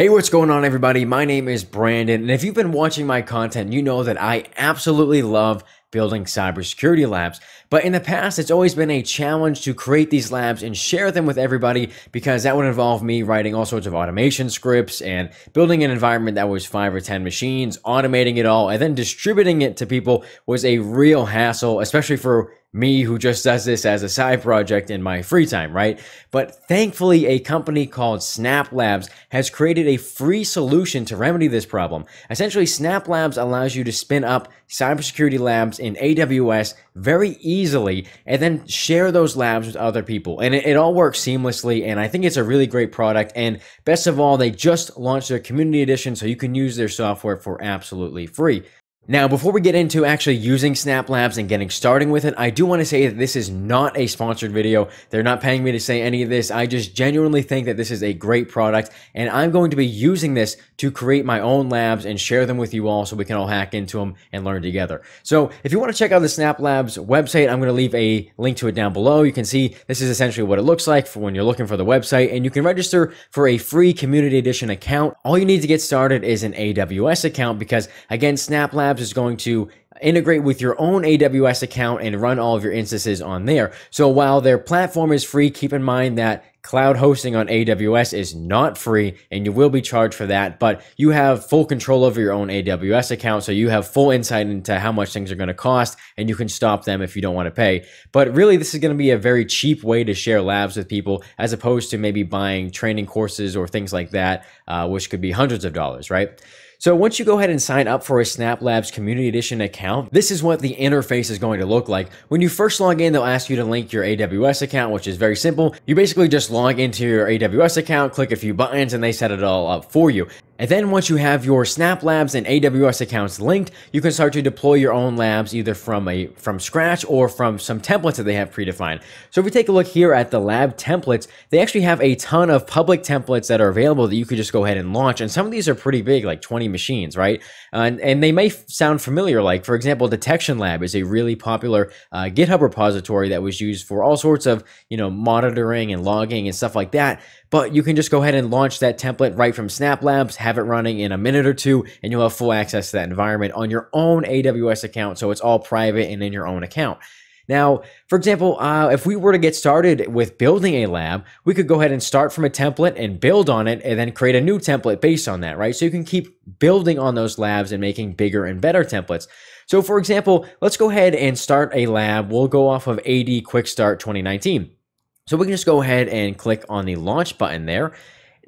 Hey, what's going on, everybody? My name is Brandon, and if you've been watching my content, you know that I absolutely love building cybersecurity labs. But in the past, it's always been a challenge to create these labs and share them with everybody because that would involve me writing all sorts of automation scripts and building an environment that was 5 or 10 machines, automating it all, and then distributing it to people was a real hassle, especially for me who just does this as a side project in my free time, right? But thankfully, a company called Snap Labs has created a free solution to remedy this problem. Essentially, Snap Labs allows you to spin up cybersecurity labs in AWS very easily and then share those labs with other people. And it all works seamlessly, and I think it's a really great product. And best of all, they just launched their community edition, so you can use their software for absolutely free. Now, before we get into actually using Snap Labs and getting starting with it, I do want to say that this is not a sponsored video. They're not paying me to say any of this. I just genuinely think that this is a great product, and I'm going to be using this to create my own labs and share them with you all so we can all hack into them and learn together. So if you want to check out the Snap Labs website, I'm going to leave a link to it down below. You can see this is essentially what it looks like for when you're looking for the website, and you can register for a free community edition account. All you need to get started is an AWS account because, again, Snap Labs is going to integrate with your own AWS account and run all of your instances on there. So while their platform is free, keep in mind that cloud hosting on AWS is not free, and you will be charged for that, but you have full control over your own AWS account, so you have full insight into how much things are going to cost, and you can stop them if you don't want to pay. But really, this is going to be a very cheap way to share labs with people, as opposed to maybe buying training courses or things like that, which could be hundreds of dollars, right? So once you go ahead and sign up for a Snap Labs Community Edition account, this is what the interface is going to look like. When you first log in, they'll ask you to link your AWS account, which is very simple. You basically just log into your AWS account, click a few buttons, and they set it all up for you. And then once you have your Snap Labs and AWS accounts linked, you can start to deploy your own labs either from scratch or from some templates that they have predefined. So if we take a look here at the lab templates, they actually have a ton of public templates that are available that you could just go ahead and launch. And some of these are pretty big, like 20 machines, right? And they may sound familiar. Like, for example, DetectionLab is a really popular GitHub repository that was used for all sorts of, you know, monitoring and logging and stuff like that. But you can just go ahead and launch that template right from Snap Labs, have it running in a minute or two, and you'll have full access to that environment on your own AWS account. So it's all private and in your own account. Now, for example, if we were to get started with building a lab, we could go ahead and start from a template and build on it and then create a new template based on that, right? So you can keep building on those labs and making bigger and better templates. So for example, let's go ahead and start a lab. We'll go off of AD Quick Start 2019. So we can just go ahead and click on the launch button there.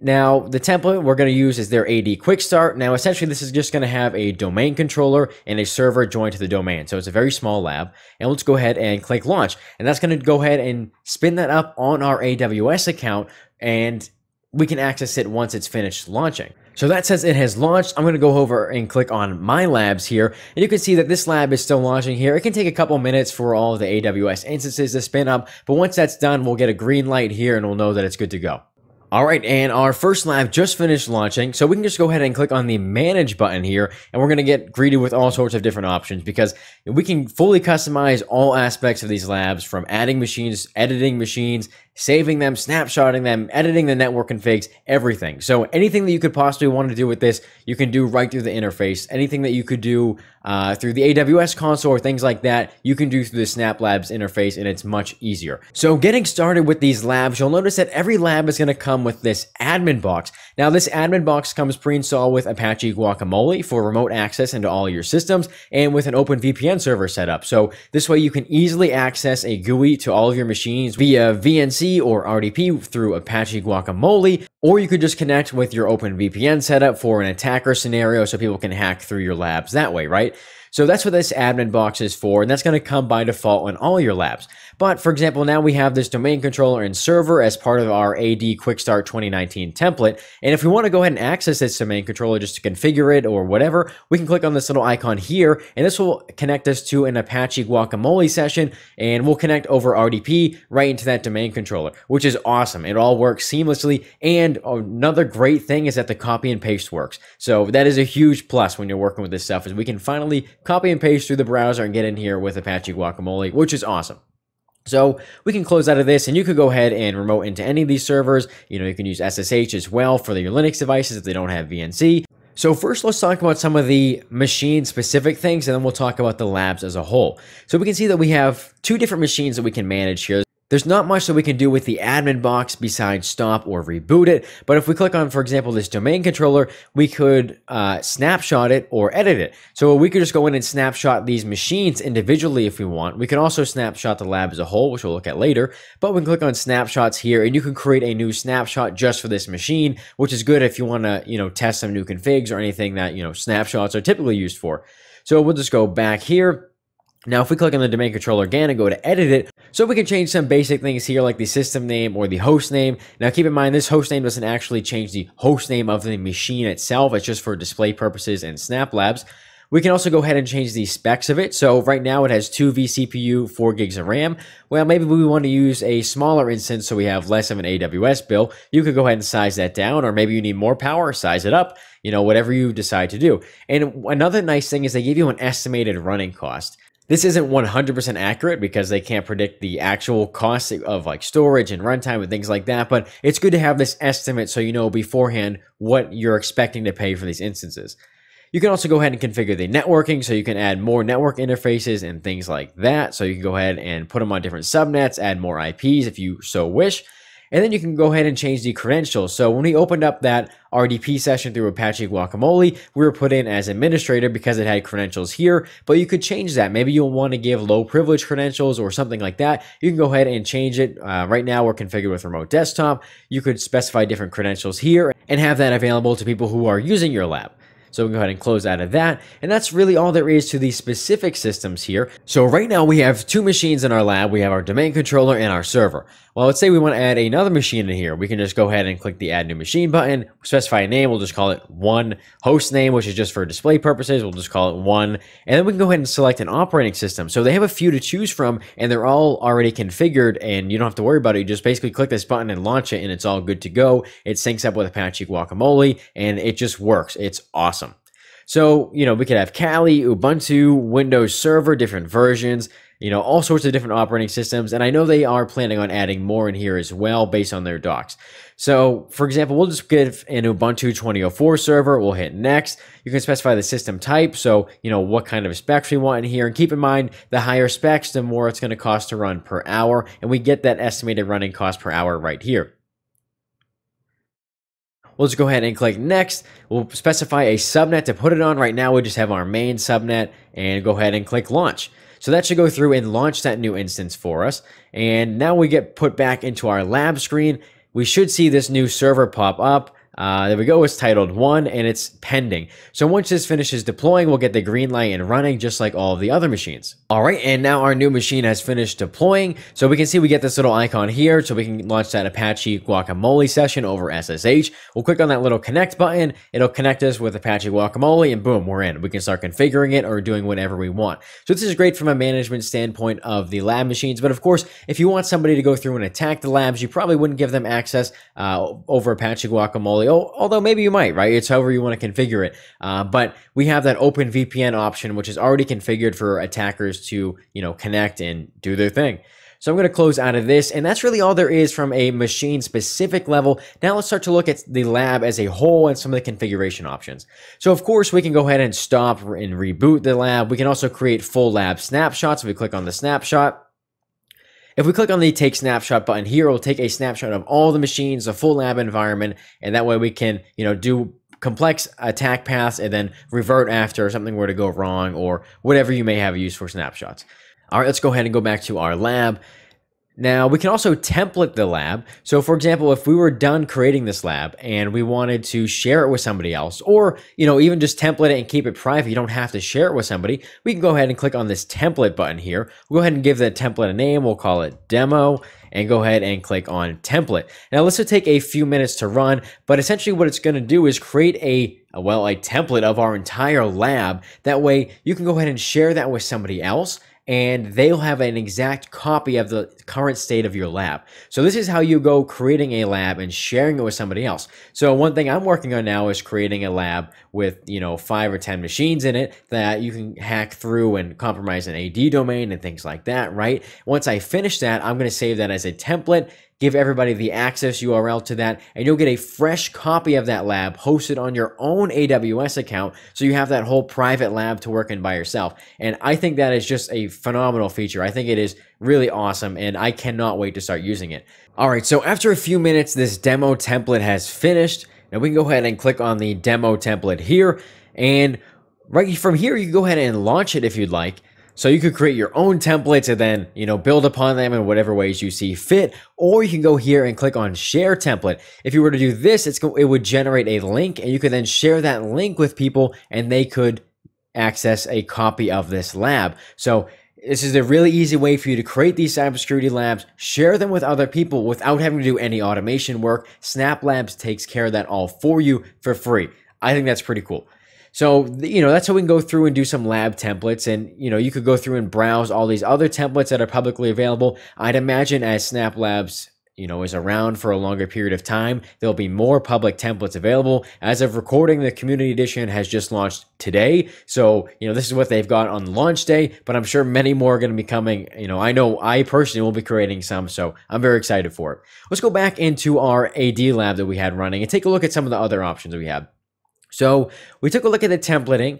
Now, the template we're going to use is their AD Quick Start. Now, essentially, this is just going to have a domain controller and a server joined to the domain. So it's a very small lab. And let's go ahead and click launch. And that's going to go ahead and spin that up on our AWS account, and we can access it once it's finished launching. So that says it has launched. I'm going to go over and click on My Labs here, and you can see that this lab is still launching here. It can take a couple minutes for all of the AWS instances to spin up, but once that's done, we'll get a green light here and we'll know that it's good to go. All right, and our first lab just finished launching, so we can just go ahead and click on the Manage button here, and we're going to get greeted with all sorts of different options because we can fully customize all aspects of these labs, from adding machines, editing machines, saving them, snapshotting them, editing the network configs, everything. So anything that you could possibly want to do with this, you can do right through the interface. Anything that you could do through the AWS console or things like that, you can do through the Snap Labs interface, and it's much easier. So getting started with these labs, you'll notice that every lab is going to come with this admin box. Now, this admin box comes pre-installed with Apache Guacamole for remote access into all your systems and with an OpenVPN server set up. So this way you can easily access a GUI to all of your machines via VNC or RDP through Apache Guacamole, or you could just connect with your OpenVPN setup for an attacker scenario so people can hack through your labs that way, right? So that's what this admin box is for, and that's going to come by default on all your labs. But for example, now we have this domain controller and server as part of our AD Quick Start 2019 template. And if we want to go ahead and access this domain controller just to configure it or whatever, we can click on this little icon here, and this will connect us to an Apache Guacamole session, and we'll connect over RDP right into that domain controller, which is awesome. It all works seamlessly. And another great thing is that the copy and paste works. So that is a huge plus when you're working with this stuff, is we can finally copy and paste through the browser and get in here with Apache Guacamole, which is awesome. So we can close out of this, and you could go ahead and remote into any of these servers. You know, you can use SSH as well for your Linux devices if they don't have VNC. So first, let's talk about some of the machine-specific things, and then we'll talk about the labs as a whole. So we can see that we have two different machines that we can manage here. There's not much that we can do with the admin box besides stop or reboot it. But if we click on, for example, this domain controller, we could snapshot it or edit it. So we could just go in and snapshot these machines individually if we want. We can also snapshot the lab as a whole, which we'll look at later. But we can click on snapshots here, and you can create a new snapshot just for this machine, which is good if you want to, you know, test some new configs or anything that, you know, snapshots are typically used for. So we'll just go back here. Now, if we click on the domain controller again and go to edit it, so we can change some basic things here like the system name or the host name. Now, keep in mind, this host name doesn't actually change the host name of the machine itself. It's just for display purposes and Snap Labs. We can also go ahead and change the specs of it. So right now it has 2 vCPU, 4 gigs of RAM. Well, maybe we want to use a smaller instance so we have less of an AWS bill. You could go ahead and size that down, or maybe you need more power, size it up, you know, whatever you decide to do. And another nice thing is they give you an estimated running cost. This isn't 100% accurate because they can't predict the actual cost of like storage and runtime and things like that, but it's good to have this estimate so you know beforehand what you're expecting to pay for these instances. You can also go ahead and configure the networking, so you can add more network interfaces and things like that. So you can go ahead and put them on different subnets, add more IPs if you so wish. And then you can go ahead and change the credentials. So when we opened up that RDP session through Apache Guacamole, we were put in as administrator because it had credentials here, but you could change that. Maybe you'll want to give low privilege credentials or something like that. You can go ahead and change it. Right now we're configured with remote desktop. You could specify different credentials here and have that available to people who are using your lab. So we can go ahead and close out of that. And that's really all there is to the specific systems here. So right now we have two machines in our lab. We have our domain controller and our server. Well, let's say we want to add another machine in here. We can just go ahead and click the add new machine button, specify a name. We'll just call it one host name, which is just for display purposes. We'll just call it one. And then we can go ahead and select an operating system. So they have a few to choose from, and they're all already configured, and you don't have to worry about it. You just basically click this button and launch it, and it's all good to go. It syncs up with Apache Guacamole, and it just works. It's awesome. So, you know, we could have Kali, Ubuntu, Windows Server, different versions, you know, all sorts of different operating systems. And I know they are planning on adding more in here as well based on their docs. So, for example, we'll just give an Ubuntu 2004 server. We'll hit next. You can specify the system type. So, you know, what kind of specs we want in here. And keep in mind, the higher specs, the more it's going to cost to run per hour. And we get that estimated running cost per hour right here. We'll just go ahead and click next. We'll specify a subnet to put it on. Right now, we just have our main subnet, and go ahead and click launch. So that should go through and launch that new instance for us. And now we get put back into our lab screen. We should see this new server pop up. There we go. It's titled one, and it's pending. So once this finishes deploying, we'll get the green light and running just like all of the other machines. All right. And now our new machine has finished deploying. So we can see we get this little icon here. So we can launch that Apache Guacamole session over SSH. We'll click on that little connect button. It'll connect us with Apache Guacamole, and boom, we're in. We can start configuring it or doing whatever we want. So this is great from a management standpoint of the lab machines. But of course, if you want somebody to go through and attack the labs, you probably wouldn't give them access over Apache Guacamole. Although maybe you might, right? It's however you want to configure it. But we have that OpenVPN option, which is already configured for attackers to, you know, connect and do their thing. So I'm going to close out of this, and that's really all there is from a machine-specific level. Now let's start to look at the lab as a whole and some of the configuration options. So of course, we can go ahead and stop and reboot the lab. We can also create full lab snapshots. If we click on the snapshot, if we click on the take snapshot button here, it'll take a snapshot of all the machines, the full lab environment, and that way we can, you know, do complex attack paths and then revert after something were to go wrong or whatever you may have use for snapshots. All right, let's go ahead and go back to our lab. Now, we can also template the lab. So, for example, if we were done creating this lab and we wanted to share it with somebody else, or, you know, even just template it and keep it private, you don't have to share it with somebody, we can go ahead and click on this template button here. We'll go ahead and give the template a name. We'll call it demo, and go ahead and click on template. Now, this will take a few minutes to run, but essentially what it's going to do is create a template of our entire lab. That way, you can go ahead and share that with somebody else, and they'll have an exact copy of the current state of your lab. So this is how you go creating a lab and sharing it with somebody else. So one thing I'm working on now is creating a lab with, you know, 5 or 10 machines in it that you can hack through and compromise an AD domain and things like that, right? Once I finish that, I'm going to save that as a template, give everybody the access URL to that, and you'll get a fresh copy of that lab hosted on your own AWS account, so you have that whole private lab to work in by yourself. And I think that is just a phenomenal feature. I think it is really awesome, and I cannot wait to start using it. All right, so after a few minutes, this demo template has finished. Now we can go ahead and click on the demo template here, and right from here, you can go ahead and launch it if you'd like. So you could create your own templates and then, you know, build upon them in whatever ways you see fit, or you can go here and click on share template. If you were to do this, it would generate a link, and you could then share that link with people and they could access a copy of this lab. So this is a really easy way for you to create these cybersecurity labs, share them with other people without having to do any automation work. Snap Labs takes care of that all for you for free. I think that's pretty cool. So, you know, that's how we can go through and do some lab templates. And, you know, you could go through and browse all these other templates that are publicly available. I'd imagine as Snap Labs, you know, is around for a longer period of time, there'll be more public templates available. As of recording, the community edition has just launched today. So, you know, this is what they've got on launch day, but I'm sure many more are going to be coming. You know I personally will be creating some, so I'm very excited for it. Let's go back into our AD lab that we had running and take a look at some of the other options that we have. So we took a look at the templating.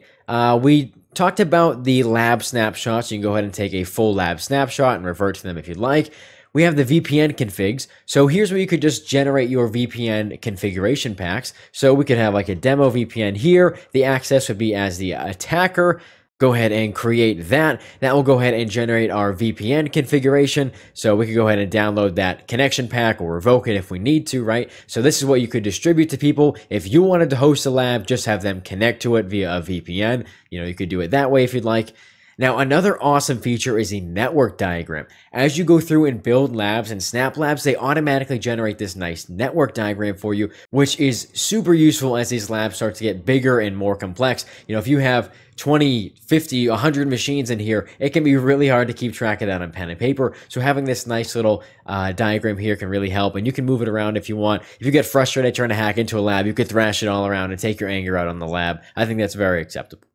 We talked about the lab snapshots. You can go ahead and take a full lab snapshot and revert to them if you'd like. We have the VPN configs. So here's where you could just generate your VPN configuration packs. So we could have like a demo VPN here. The access would be as the attacker. Go ahead and create that. That will go ahead and generate our VPN configuration. So we can go ahead and download that connection pack or revoke it if we need to, right? So this is what you could distribute to people. If you wanted to host a lab, just have them connect to it via a VPN. You know, you could do it that way if you'd like. Now, another awesome feature is the network diagram. As you go through and build labs and Snap Labs, they automatically generate this nice network diagram for you, which is super useful as these labs start to get bigger and more complex. You know, if you have 20, 50, 100 machines in here, it can be really hard to keep track of that on pen and paper. So having this nice little diagram here can really help, and you can move it around if you want. If you get frustrated trying to hack into a lab, you could thrash it all around and take your anger out on the lab. I think that's very acceptable.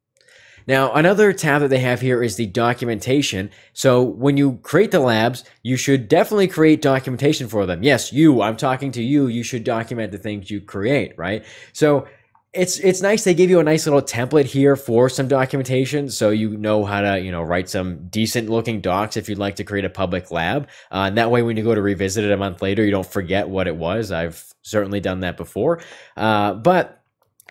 Now, another tab that they have here is the documentation. So when you create the labs, you should definitely create documentation for them. Yes, you, I'm talking to you, you should document the things you create, right? So it's nice. They give you a nice little template here for some documentation. So you know how to, you know, write some decent looking docs if you'd like to create a public lab. And that way, when you go to revisit it a month later, you don't forget what it was. I've certainly done that before.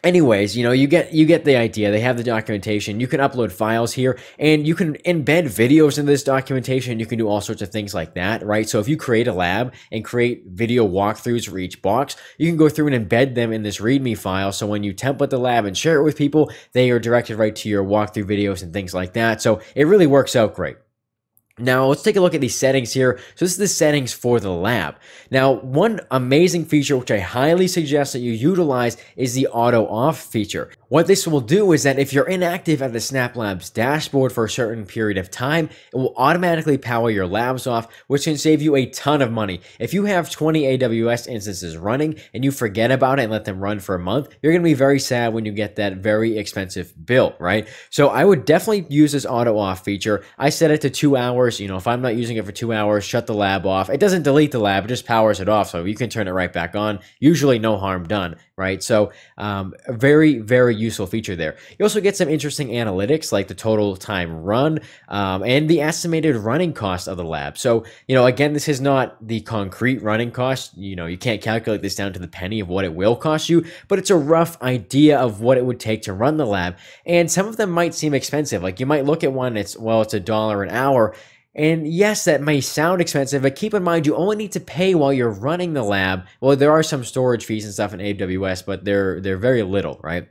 Anyways, you know, you get the idea. They have the documentation. You can upload files here, and you can embed videos in this documentation. You can do all sorts of things like that, right? So if you create a lab and create video walkthroughs for each box, you can go through and embed them in this README file. So when you template the lab and share it with people, they are directed right to your walkthrough videos and things like that. So it really works out great. Now, let's take a look at these settings here. So this is the settings for the lab. Now, one amazing feature, which I highly suggest that you utilize, is the auto off feature. What this will do is that if you're inactive at the Snap Labs dashboard for a certain period of time, it will automatically power your labs off, which can save you a ton of money. If you have 20 AWS instances running and you forget about it and let them run for a month, you're going to be very sad when you get that very expensive bill, right? So I would definitely use this auto off feature. I set it to 2 hours. You know, if I'm not using it for 2 hours, shut the lab off. It doesn't delete the lab, it just powers it off. So you can turn it right back on. Usually no harm done, right? So a very, very useful feature there. You also get some interesting analytics like the total time run and the estimated running cost of the lab. So, you know, again, this is not the concrete running cost. You know, you can't calculate this down to the penny of what it will cost you, but it's a rough idea of what it would take to run the lab. And some of them might seem expensive. Like you might look at one, it's, well, it's $1 an hour. And yes, that may sound expensive, but keep in mind, you only need to pay while you're running the lab. Well, there are some storage fees and stuff in AWS, but they're very little, right?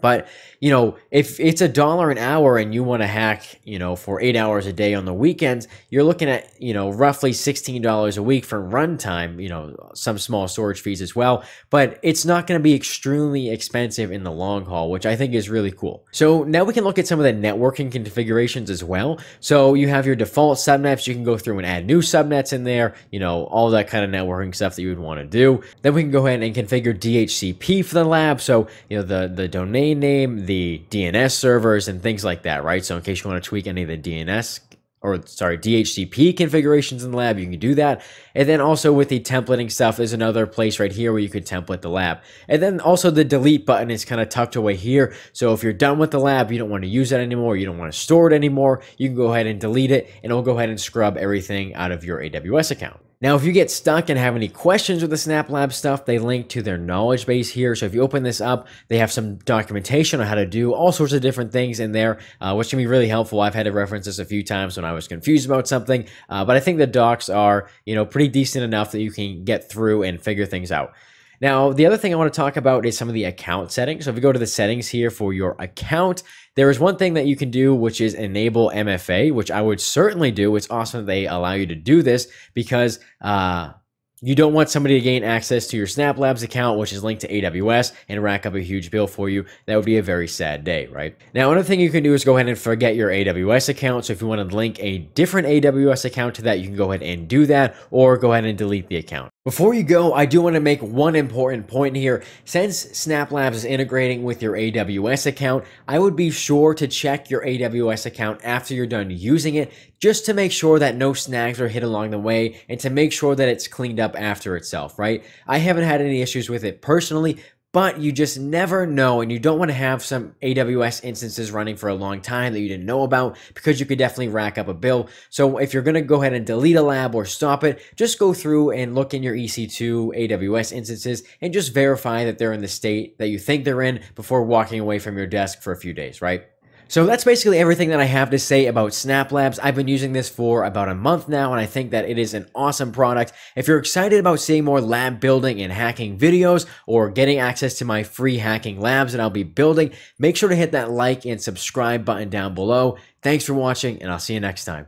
But, you know, if it's $1 an hour and you want to hack, you know, for 8 hours a day on the weekends, you're looking at, you know, roughly $16 a week for runtime, you know, some small storage fees as well. But it's not going to be extremely expensive in the long haul, which I think is really cool. So now we can look at some of the networking configurations as well. So you have your default subnets. You can go through and add new subnets in there, you know, all that kind of networking stuff that you would want to do. Then we can go ahead and configure DHCP for the lab. So, you know, the domain name, the DNS servers, and things like that, right? So in case you want to tweak any of the DNS or sorry, DHCP configurations in the lab, you can do that. And then also with the templating stuff is another place right here where you could template the lab. And then also the delete button is kind of tucked away here. So if you're done with the lab, you don't want to use that anymore, you don't want to store it anymore, you can go ahead and delete it, and it'll go ahead and scrub everything out of your AWS account. Now, if you get stuck and have any questions with the Snap Labs stuff, they link to their knowledge base here. So if you open this up, they have some documentation on how to do all sorts of different things in there, which can be really helpful. I've had to reference this a few times when I was confused about something, but I think the docs are, you know, pretty decent enough that you can get through and figure things out. Now, the other thing I want to talk about is some of the account settings. So if you go to the settings here for your account, there is one thing that you can do, which is enable MFA, which I would certainly do. It's awesome that they allow you to do this because you don't want somebody to gain access to your Snap Labs account, which is linked to AWS, and rack up a huge bill for you. That would be a very sad day, right? Now, another thing you can do is go ahead and forget your AWS account. So if you want to link a different AWS account to that, you can go ahead and do that, or go ahead and delete the account. Before you go, I do want to make one important point here. Since Snap Labs is integrating with your AWS account, I would be sure to check your AWS account after you're done using it, just to make sure that no snags are hit along the way and to make sure that it's cleaned up after itself, right? I haven't had any issues with it personally, but you just never know, and you don't want to have some AWS instances running for a long time that you didn't know about, because you could definitely rack up a bill. So if you're going to go ahead and delete a lab or stop it, just go through and look in your EC2 AWS instances and just verify that they're in the state that you think they're in before walking away from your desk for a few days, right? So that's basically everything that I have to say about Snap Labs. I've been using this for about a month now, and I think that it is an awesome product. If you're excited about seeing more lab building and hacking videos, or getting access to my free hacking labs that I'll be building, make sure to hit that like and subscribe button down below. Thanks for watching, and I'll see you next time.